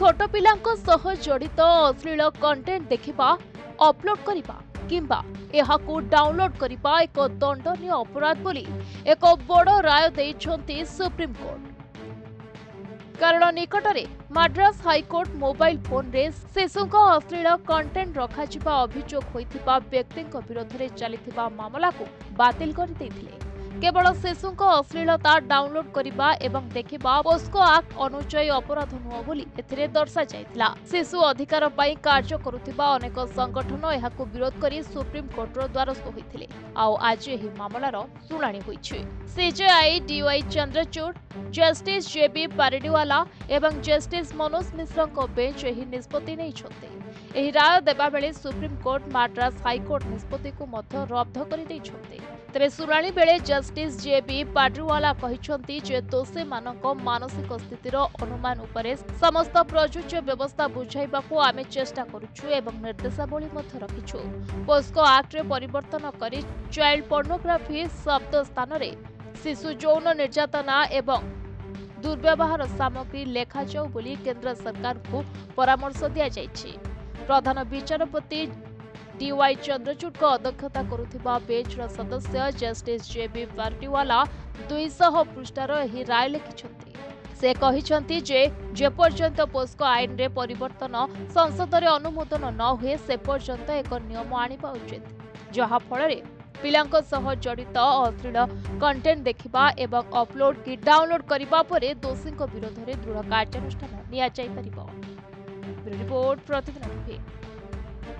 छोट पिलांको सह जड़ित अश्लील कंटेंट देखा अपलोड करने किंबा एहाकू डाउनलोड करने एक दंडनीय अपराध बोली एक बड़ राय देइछन्ती सुप्रीम कोर्ट। कारण निकटरे मद्रास हाईकोर्ट मोबाइल फोन रे शिशुक अश्लील कंटेंट रखा अभियोग होइथिबा व्यक्तिंको विरोध रे चलिथिबा मामला को बातिल कर देथिले। केवल शिशुक अश्लीलता डाउनलोड करने एवं देखा पोस्को आक्ट अनुयायी अपराध नुह बोली दर्शा जाइथिला। शिशु अधिकार पाई कार्य करुथिबा अनेक संगठन एहाकू विरोध करी सुप्रीम कोर्टर द्वारस्थ होइथिले। आज एही मामलार सुनानी होइछि। CJI DY Chandrachud, justice JB Pardiwala एवं जस्टिस मनोज मिश्रा बेंच एही निष्पत्ति नेइछन्ते। एही राय देबा बेले सुप्रीम कोर्ट मद्रास हाईकोर्ट निष्पत्ति को मध्य रद्द करि दैछन्ते। तेबे सुनानी बेले जस्टिस जेबी पारडीवाला कहिसन्ति जे दोषी मानको मानसिक स्थितिर अनुमान उपरे समस्त प्रयोज्य व्यवस्था बुझाइबाकू आमे चेष्टा करूछु एवं निर्देशावली मध्य रखिछु। पोस्को आक्ट रे परिवर्तन करि चाइल्ड पोर्नोग्राफी शब्द स्थान रे शिशु यौन निर्यातना एवं दुर्व्यवहार सामग्री लेखा जाऊ बोली केंद्र सरकार को परामर्श दिया जाइछि। प्रधान विचारपति डीवाई चंद्रचूड को अध्यक्षता करुथिबा बेंचर सदस्य जस्टिस जेबी पारडीवाला 200 पृष्ठार एही राय लिखिछन्ति। से कहिछन्ति जे जेपर्यंत पोस्को आईन रे परिवर्तन संसद रे अनुमोदन न हुए से पर्यंत एक नियम आनिबा उचित, जहा फल पिलांको सह जड़ित अश्लील कंटेंट देखा एवं अपलोड कि डाउनलोड करने पर दोषी विरोध में दृढ़ कार्यानुष्ठान निया जाय परिबो। ब्यूरो रिपोर्ट प्रतिदिन।